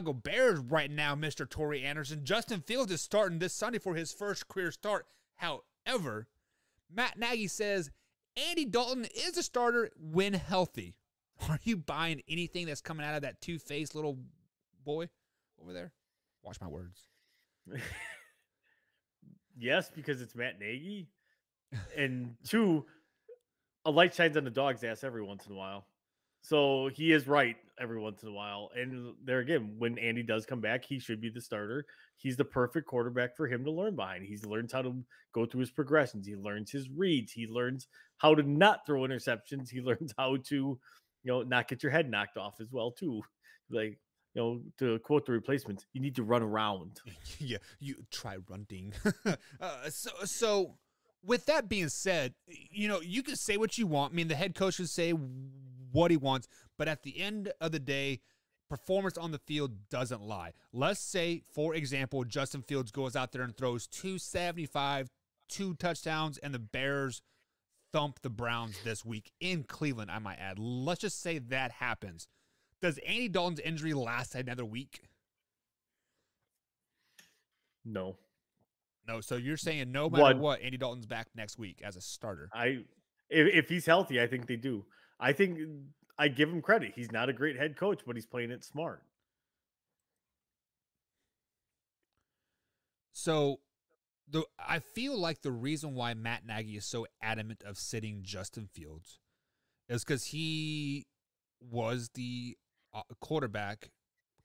Chicago Bears right now, Mr. Torrey Anderson. Justin Fields is starting this Sunday for his first career start. However, Matt Nagy says Andy Dalton is a starter when healthy. Are you buying anything that's coming out of that two-faced little boy over there? Watch my words. Yes, because it's Matt Nagy. And two, a light shines on the dog's ass every once in a while. So he is right every once in a while. And there again, when Andy does come back, he should be the starter. He's the perfect quarterback for him to learn behind. He learns how to go through his progressions. He learns his reads. He learns how to not throw interceptions. He learns how to, not get your head knocked off as well, too. Like, to quote the Replacements, you need to run around. Yeah, you try running. So with that being said, you can say what you want. I mean, the head coach can say what he wants, but at the end of the day, performance on the field doesn't lie. Let's say, for example, Justin Fields goes out there and throws 275, 2 touchdowns, and the Bears thump the Browns this week in Cleveland, I might add. Let's just say that happens. Does Andy Dalton's injury last another week? No. No, so you're saying no matter what, Andy Dalton's back next week as a starter. If he's healthy, I think they do. I think I give him credit. He's not a great head coach, but he's playing it smart. So I feel like the reason why Matt Nagy is so adamant of sitting Justin Fields is because he was the quarterback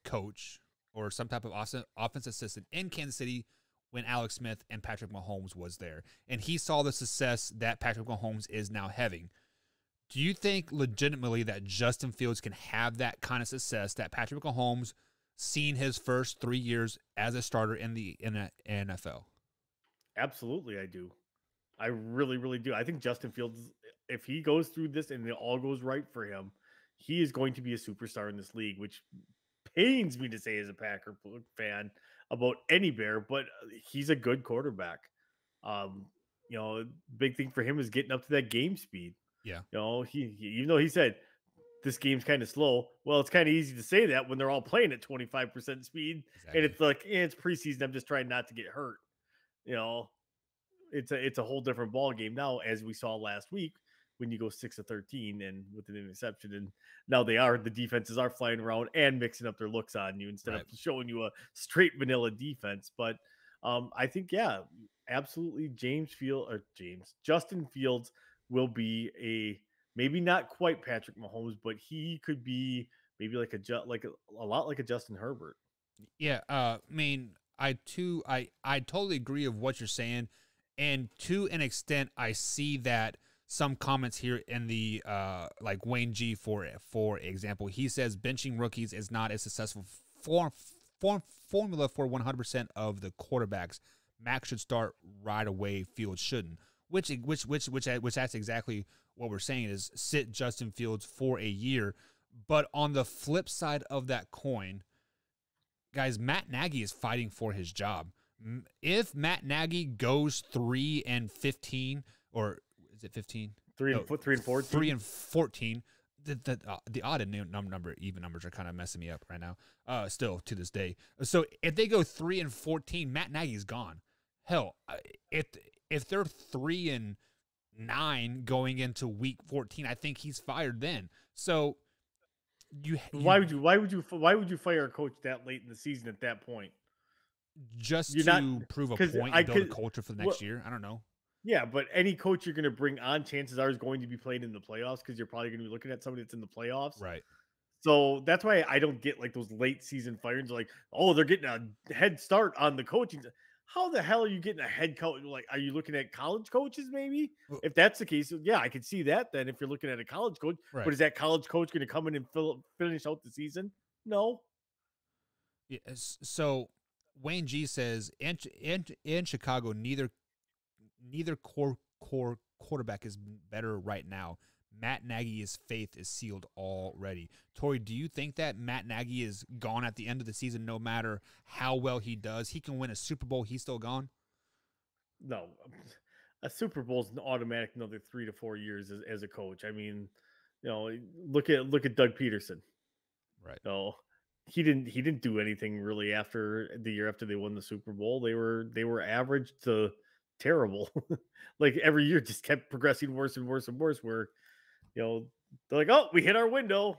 coach or some type of offense assistant in Kansas City when Alex Smith and Patrick Mahomes was there. And he saw the success that Patrick Mahomes is now having. Do you think legitimately that Justin Fields can have that kind of success that Patrick Mahomes seen his first 3 years as a starter in the NFL? Absolutely, I do. I really, really do. I think Justin Fields, if he goes through this and it all goes right for him, he is going to be a superstar in this league, which pains me to say as a Packer fan about any Bear, but he's a good quarterback. Big thing for him is getting up to that game speed. Yeah. He even though he said this game's kind of slow. Well, it's kind of easy to say that when they're all playing at 25% speed. Exactly. And it's like, it's preseason. I'm just trying not to get hurt. It's a whole different ball game now, as we saw last week when you go 6 of 13 and with an interception, and now the defenses are flying around and mixing up their looks on you instead of showing you a straight vanilla defense. But I think, yeah, absolutely. Justin Fields will be maybe not quite Patrick Mahomes, but he could be maybe a lot like a Justin Herbert. Yeah. I totally agree of what you're saying. And to an extent, I see that some comments here in the, like Wayne G, for example, he says benching rookies is not a successful formula for 100% of the quarterbacks. Max should start right away. Fields shouldn't, which that's exactly what we're saying is sit Justin Fields for a year. But on the flip side of that coin, guys, Matt Nagy is fighting for his job. If Matt Nagy goes 3-15, or is it 15? 3 and 14. 3 and 14. The odd and even numbers are kind of messing me up right now. Still to this day. So if they go 3 and 14, Matt Nagy's gone. Hell, if they're 3 and 9 going into week 14, I think he's fired then. So why would you fire a coach that late in the season at that point? Just prove a point and build a culture for the next year. I don't know. Yeah, but any coach you're going to bring on, chances are, is going to be playing in the playoffs because you're probably going to be looking at somebody that's in the playoffs. Right. So that's why I don't get like those late season firings. Like, oh, they're getting a head start on the coaching. How the hell are you getting a head coach? Like, are you looking at college coaches maybe? Well, if that's the case, yeah, I could see that then if you're looking at a college coach. Right. But is that college coach going to come in and finish out the season? No. Yeah, so Wayne G says, in Chicago, neither core quarterback is better right now. Matt Nagy's faith is sealed already. Torrey, do you think that Matt Nagy is gone at the end of the season no matter how well he does? He can win a Super Bowl. He's still gone? No. A Super Bowl is an automatic another 3 to 4 years as a coach. I mean, look at Doug Peterson. Right. So he didn't do anything really after the year after they won the Super Bowl. They were average to terrible. Like every year just kept progressing worse and worse and worse, where, you know, they're like, oh, we hit our window.